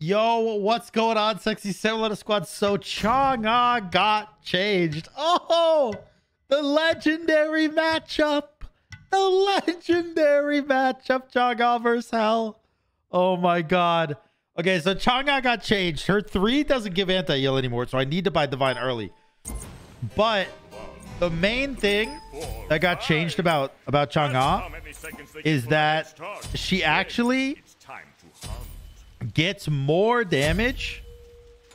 Yo, what's going on, sexy 7-letter squad? So Chang'e got changed. Oh, the legendary matchup. The legendary matchup, Chang'e versus Hel. Oh my god. Okay, so Chang'e got changed. Her 3 doesn't give anti-heal anymore, so I need to buy Divine early. But the main thing that got changed about Chang'e is that she actually gets more damage.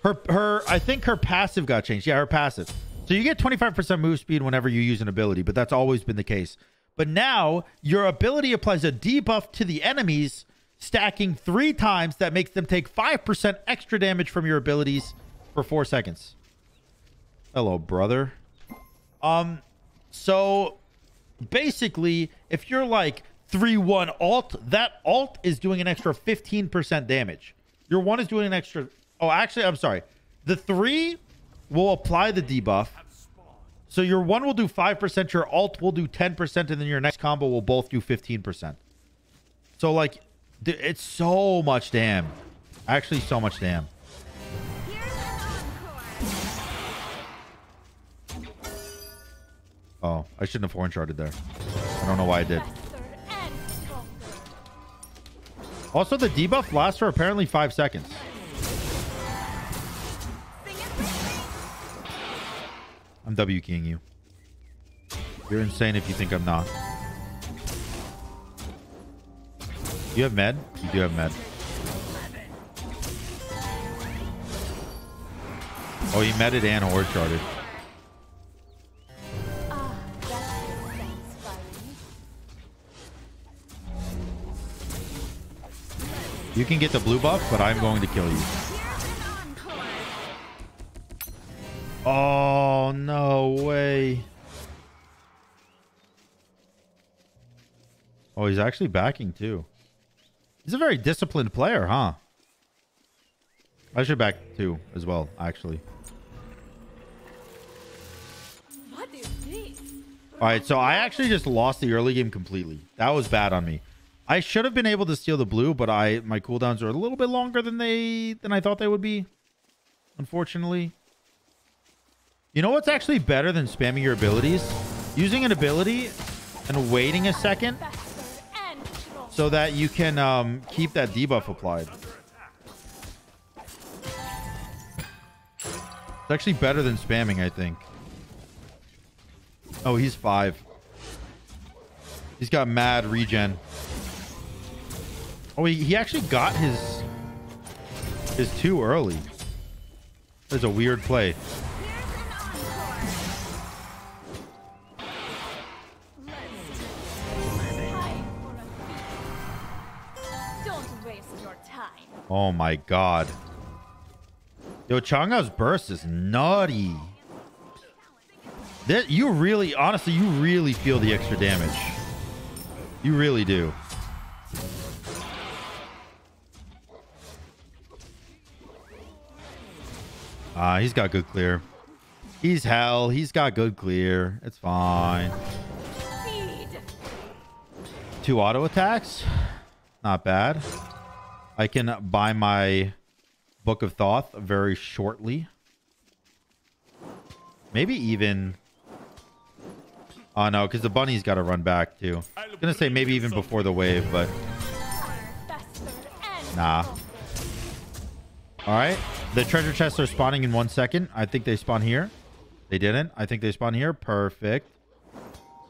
I think her passive got changed. Yeah, her passive. So you get 25% move speed whenever you use an ability, but that's always been the case. But now your ability applies a debuff to the enemies, stacking 3 times. That makes them take 5% extra damage from your abilities for 4 seconds. Hello, brother. So basically, if you're like 3-1 alt, that alt is doing an extra 15% damage. Your 1 is doing an extra... Oh, actually, I'm sorry. The 3 will apply the debuff. So your 1 will do 5%, your alt will do 10%, and then your next combo will both do 15%. So, like, it's so much damn. Actually, so much damn. Oh, I shouldn't have horn-sharded there. I don't know why I did. Also, the debuff lasts for apparently 5 seconds. I'm W-keying you. You're insane if you think I'm not. You have med? You do have med. Oh, he medded and horn-sharded. You can get the blue buff, but I'm going to kill you. Oh, no way. Oh, he's actually backing too. He's a very disciplined player, huh? I should back too as well, actually. What is this? All right, so I actually just lost the early game completely. That was bad on me. I should have been able to steal the blue, but my cooldowns are a little bit longer than I thought they would be, unfortunately. You know what's actually better than spamming your abilities? Using an ability and waiting a second so that you can keep that debuff applied. It's actually better than spamming, I think. Oh, he's 5. He's got mad regen. Oh, he actually got his 2 early. That's a weird play. Don't waste your time. Oh my god. Yo, Chang'e's burst is nutty. You really, honestly, you really feel the extra damage. You really do. He's got good clear. He's Hel. He's got good clear. It's fine. 2 auto attacks. Not bad. I can buy my Book of Thoth very shortly. Maybe even... Oh, no, because the bunny's got to run back, too. I was going to say maybe even before the wave, but... Nah. All right. The treasure chests are spawning in 1 second. I think they spawn here. They didn't. I think they spawn here. Perfect.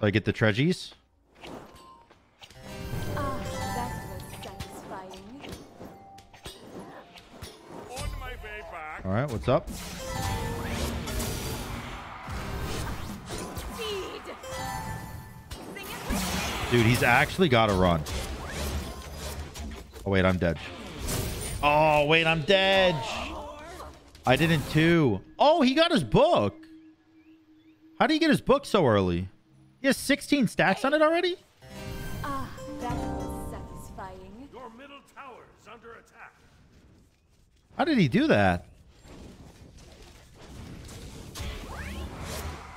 So I get the treasures. All right, what's up? Dude, he's actually got to run. Oh, wait, I'm dead. Oh, wait, I'm dead. I didn't too. Oh, he got his book. How do you get his book so early? He has 16 stacks on it already? Ah, that was satisfying. Your middle tower is under attack. How did he do that?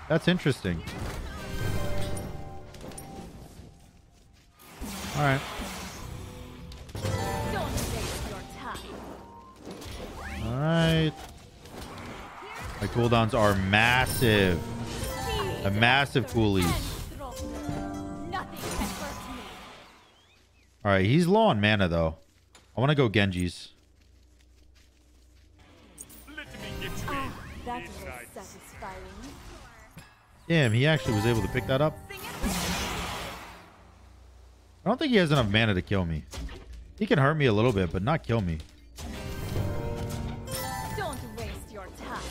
That's interesting. All right. Alright. My cooldowns are massive. A massive coolies. Alright, he's low on mana though. I want to go Genji's. Damn, he actually was able to pick that up. I don't think he has enough mana to kill me. He can hurt me a little bit, but not kill me. Don't waste your time.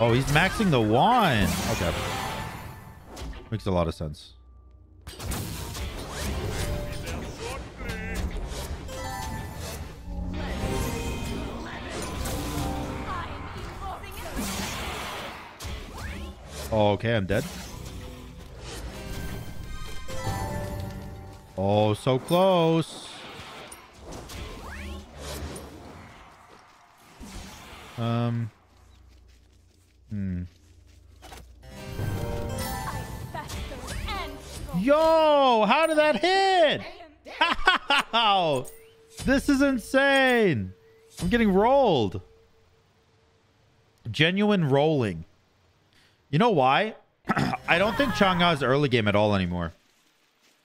Oh, he's maxing the wand. Okay. Makes a lot of sense. Oh, okay, I'm dead. Oh, so close. Yo, how did that hit? How? This is insane. I'm getting rolled. Genuine rolling. You know why? I don't think Chang'e's early game at all anymore.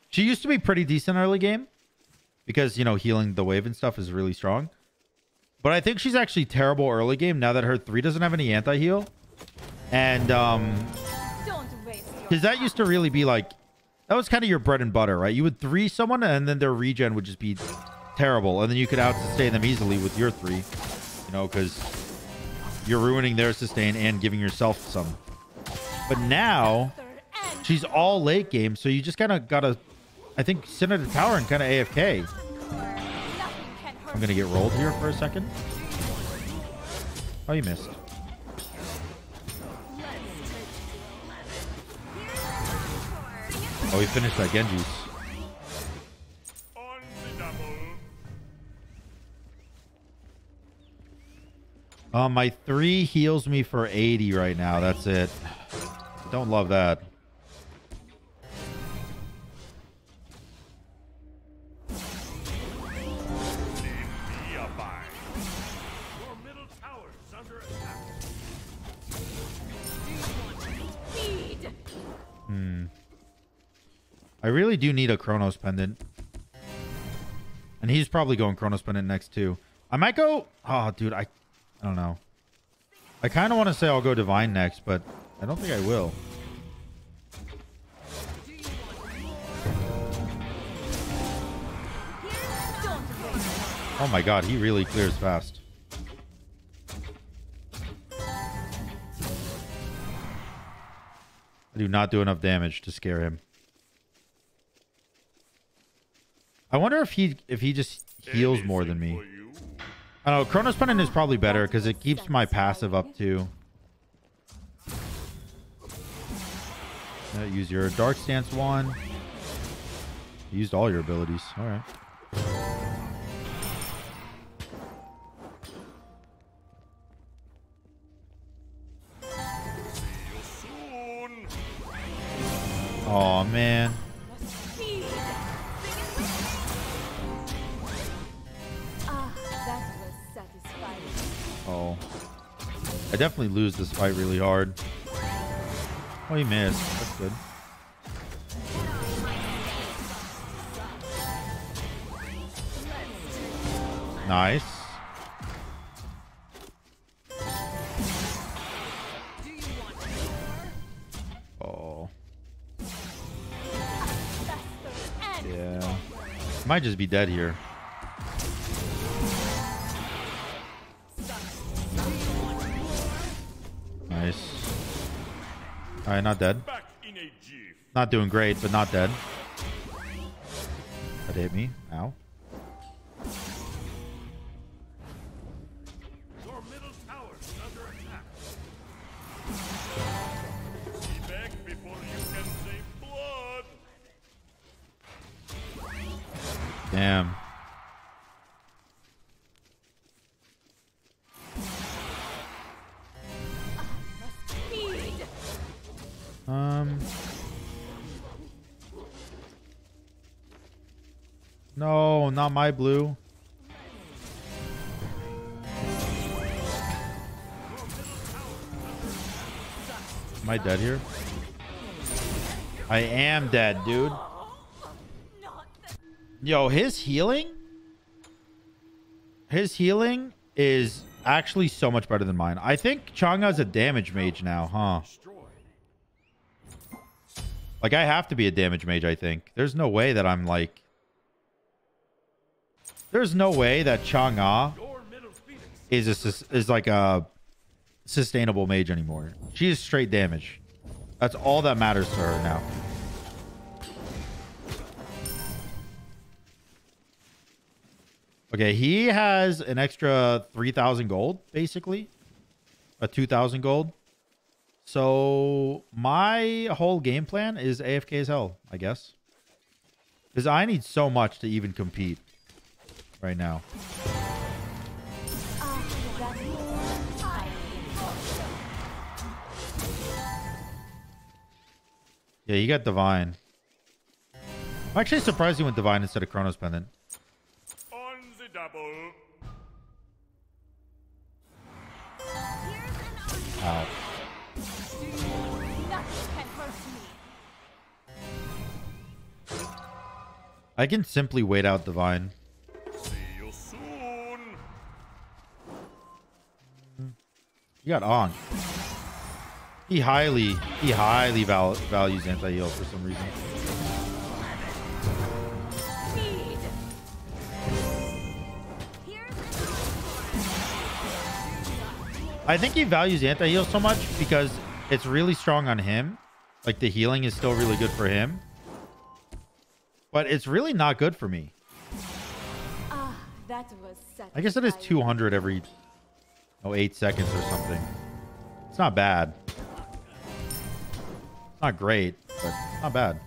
She used to be pretty decent early game because, you know, healing the wave and stuff is really strong. But I think she's actually terrible early game now that her 3 doesn't have any anti-heal. And because that used to really be like, that was kind of your bread and butter, right? You would 3 someone and then their regen would just be terrible. And then you could out-sustain them easily with your 3, you know, because you're ruining their sustain and giving yourself some. But now, she's all late game, so you just kind of got to, I think, sit at the tower and kind of AFK. I'm going to get rolled here for a second. Oh, you missed. Oh, he finished that Genji's. My 3 heals me for 80 right now. That's it. Don't love that. I really do need a Kronos Pendant. And he's probably going Kronos Pendant next too. I might go... Oh, dude, I don't know. I kind of want to say I'll go Divine next, but... I don't think I will. Oh my god, he really clears fast. I do not do enough damage to scare him. I wonder if he just heals more than me. I don't know, Chronos Pendant is probably better because it keeps my passive up too. Use your Dark Stance wand. You used all your abilities. All right. Oh man. Oh, I definitely lose this fight really hard. Oh, he missed. That's good. Nice. Oh. Yeah. Might just be dead here. Nice. All right, not dead. Not doing great, but not dead. That hit me. Ow. Your middle tower's under attack. Be back before you can save blood. Damn. No, not my blue. Am I dead here? I am dead, dude. Yo, his healing is actually so much better than mine. I think Chang'e's a damage mage now, huh? Like, I have to be a damage mage, I think. There's no way that I'm like... There's no way that Chang'e is like a sustainable mage anymore. She is straight damage. That's all that matters to her now. Okay, he has an extra 3,000 gold, basically. A 2,000 gold. So my whole game plan is AFK as hell, I guess. Because I need so much to even compete right now. Yeah, you got Divine. I'm actually surprised you went Divine instead of Kronos Pendant. Ow. I can simply wait out Divine. See you soon. You got on. He highly values anti-heal for some reason. I think he values anti-heal so much because it's really strong on him. Like, the healing is still really good for him. But it's really not good for me. I guess it is 200 every 8 seconds or something. It's not bad. It's not great, but not bad.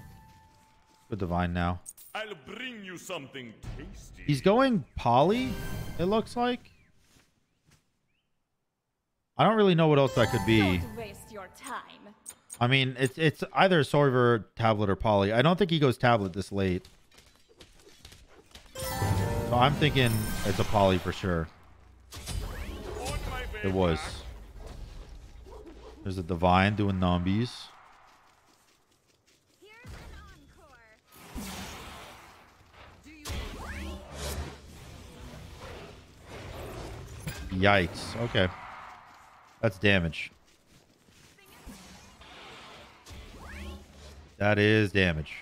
Good Divine now. I'll bring you something tasty. He's going poly, it looks like. I don't really know what else that could be. Don't waste your time. I mean, it's either Sorver, Tablet, or Poly. I don't think he goes Tablet this late. So I'm thinking it's a Poly for sure. It was. There's a Divine doing zombies. Yikes. Okay. That's damage. That is damage.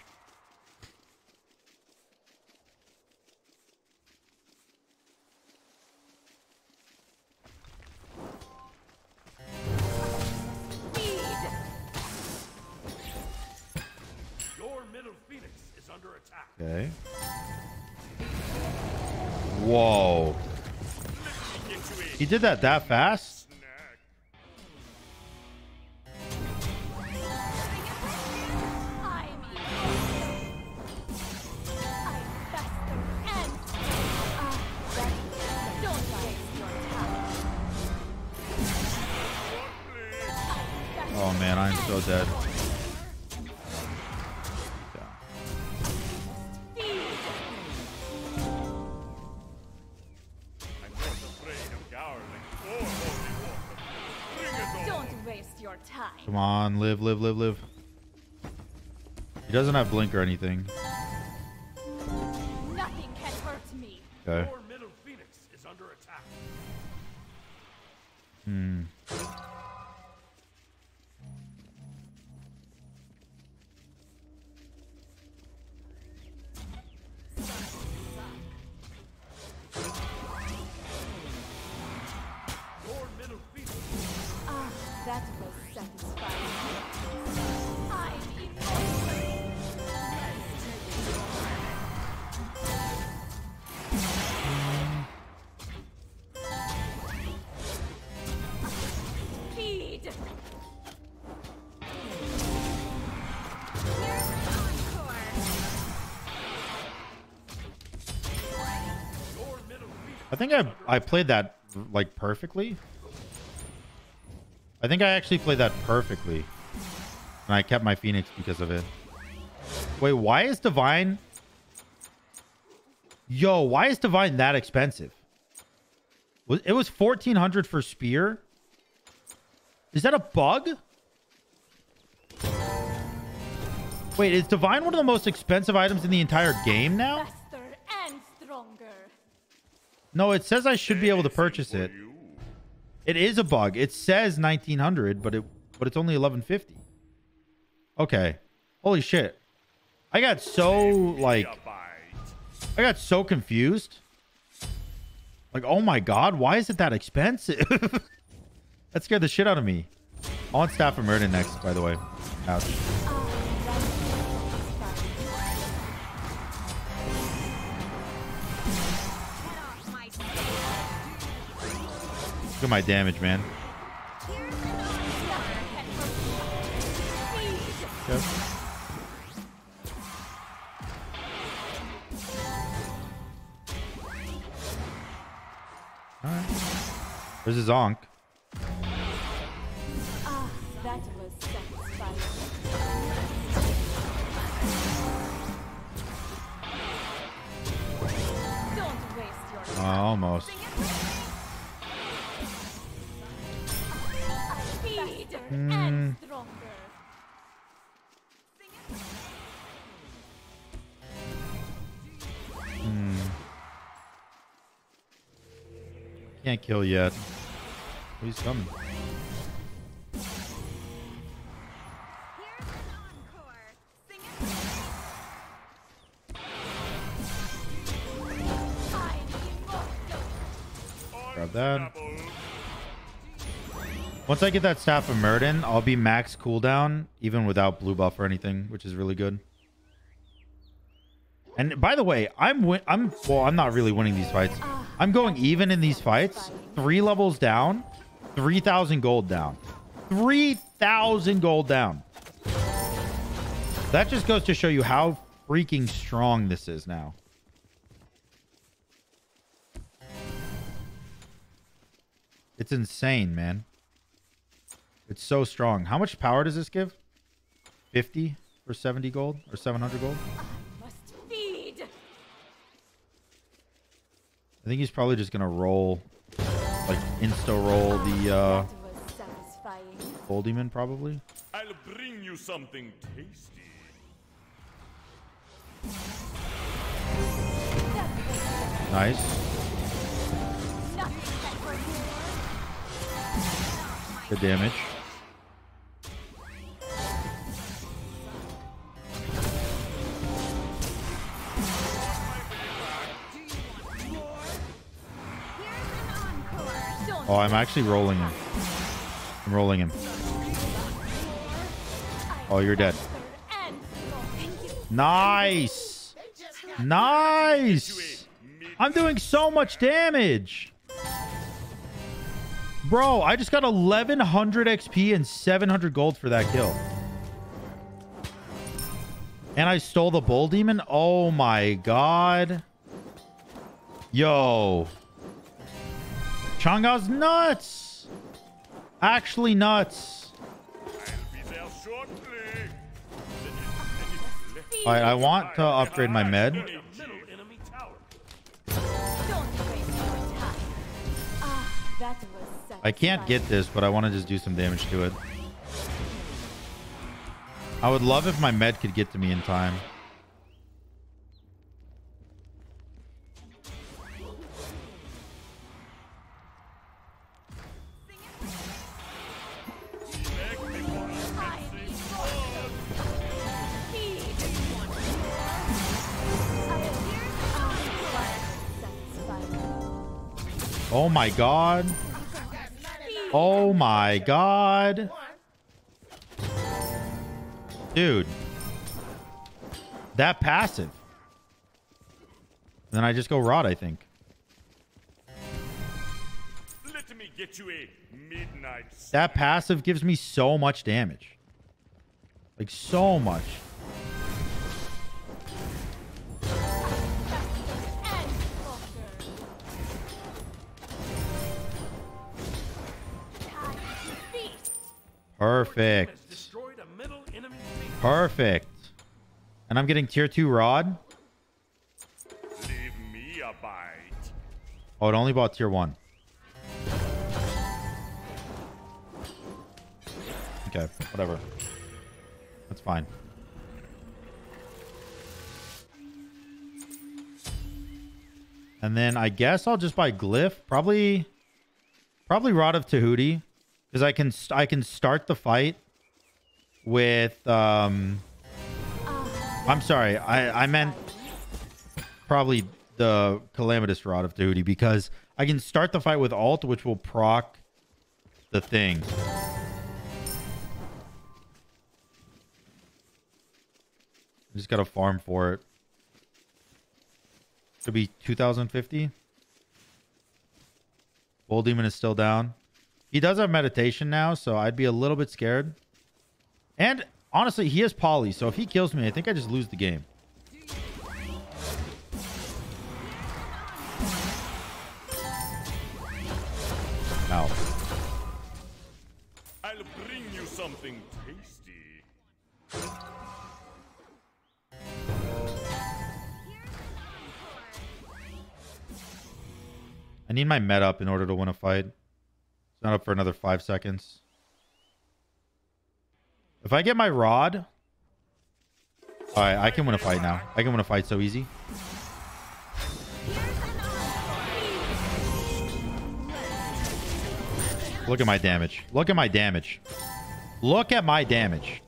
Your middle phoenix is under attack. Okay. Whoa. He did that fast? So dead. Yeah. Don't waste your time. Come on, live. He doesn't have blink or anything. Nothing can hurt me. Okay. Your middle phoenix is under attack. I think I played that like perfectly. I think I actually played that perfectly. And I kept my Phoenix because of it. Wait, why is Divine... Yo, why is Divine that expensive? It was $1,400 for Spear? Is that a bug? Wait, is Divine one of the most expensive items in the entire game now? No, it says I should be able to purchase it. It is a bug. It says 1900, but it's only 1150. Okay. Holy shit. I got so like I got so confused. Like, oh my god, why is it that expensive? That scared the shit out of me. I want Staff of Myrddin next, by the way. Ouch. Look at my damage, man. Yep. All right. There's his Zonk. That was satisfying. Don't waste your time. Almost. And stronger. Can't kill yet. He's coming. Here's an encore. Sing it. Grab that. Once I get that Staff of Myrddin, I'll be max cooldown, even without blue buff or anything, which is really good. And by the way, I'm not really winning these fights. I'm going even in these fights. 3 levels down, 3,000 gold down. 3,000 gold down. That just goes to show you how freaking strong this is now. It's insane, man. It's so strong. How much power does this give? 50 for 70 gold or 700 gold? I must feed. I think he's probably just gonna roll, like insta roll the gold demon probably. I'll bring you something tasty. Nice. The damage. Oh, I'm actually rolling him. I'm rolling him. Oh, you're dead. Nice. Nice. I'm doing so much damage. Bro, I just got 1100 XP and 700 gold for that kill. And I stole the bull demon. Oh my god. Yo. Chang'e's nuts. Actually nuts. All right, I want to upgrade my med. I can't get this, but I want to just do some damage to it. I would love if my med could get to me in time. Oh my god. Oh my god. Dude. That passive. Then I just go Rod, I think. Let me get you a midnight. That passive gives me so much damage. Like so much. Perfect. Perfect. And I'm getting tier 2 Rod. Leave me a bite. Oh, it only bought tier 1. Okay, whatever. That's fine. And then I guess I'll just buy Glyph. Probably Rod of Tahuti. Because I can start the fight with... I'm sorry. I meant probably the Calamitous Rod of Tahuti. Because I can start the fight with Alt, which will proc the thing. I just got to farm for it. It'll be 2050. Bull Demon is still down. He does have meditation now, so I'd be a little bit scared. And honestly, he has poly, so if he kills me, I think I just lose the game. Ow. I'll bring you something tasty. I need my med up in order to win a fight. It's not up for another 5 seconds. If I get my rod... Alright, I can win a fight now. I can win a fight so easy. Look at my damage. Look at my damage. Look at my damage.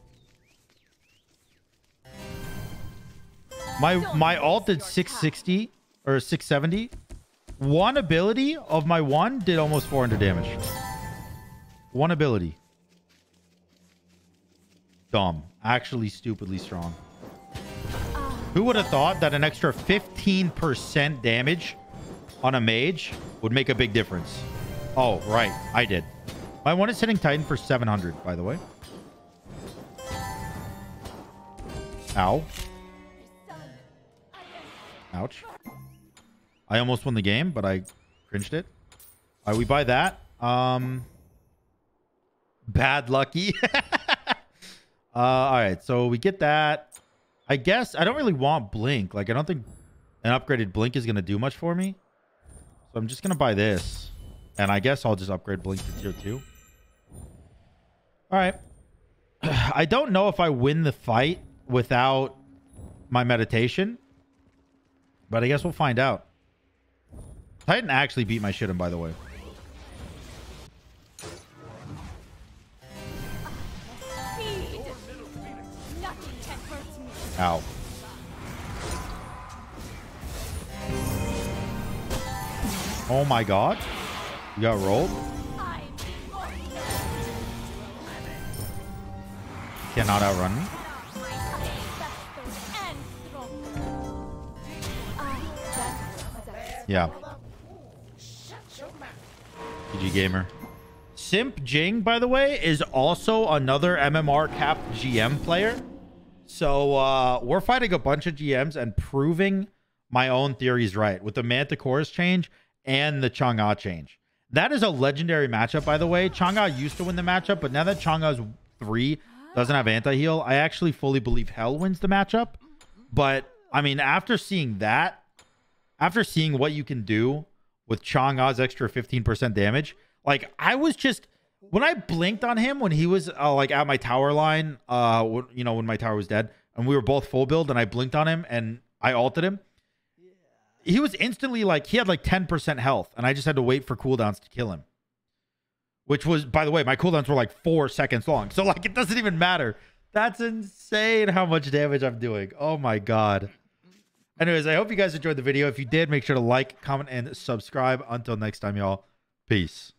My ult did 660 or 670. One ability of my one did almost 400 damage. One ability. Dumb. Actually stupidly strong. Who would have thought that an extra 15% damage on a mage would make a big difference? Oh, right. I did. My one is hitting Titan for 700, by the way. Ow. Ouch. I almost won the game, but I cringed it. All right, we buy that. Bad lucky. All right, so we get that. I guess I don't really want Blink. Like, I don't think an upgraded Blink is going to do much for me. So I'm just going to buy this. And I guess I'll just upgrade Blink to tier 2. All right. I don't know if I win the fight without my meditation. But I guess we'll find out. Titan actually beat my shit in, by the way. Ow. Oh my god. You got rolled. Cannot outrun me. Yeah. GG Gamer. Simp Jing, by the way, is also another MMR capped GM player. So we're fighting a bunch of GMs and proving my own theories right with the Manticore's change and the Chang'e change. That is a legendary matchup, by the way. Chang'e used to win the matchup, but now that Chang'e's 3 doesn't have anti-heal, I actually fully believe Hel wins the matchup. But, I mean, after seeing that, after seeing what you can do with Chang'e's extra 15% damage. Like, I was just... When I blinked on him, when he was, like, at my tower line, you know, when my tower was dead, and we were both full build, and I blinked on him, and I ulted him, he was instantly, like, he had, like, 10% health, and I just had to wait for cooldowns to kill him. Which was, by the way, my cooldowns were, like, 4 seconds long. So, like, it doesn't even matter. That's insane how much damage I'm doing. Oh, my God. Anyways, I hope you guys enjoyed the video. If you did, make sure to like, comment, and subscribe. Until next time, y'all. Peace.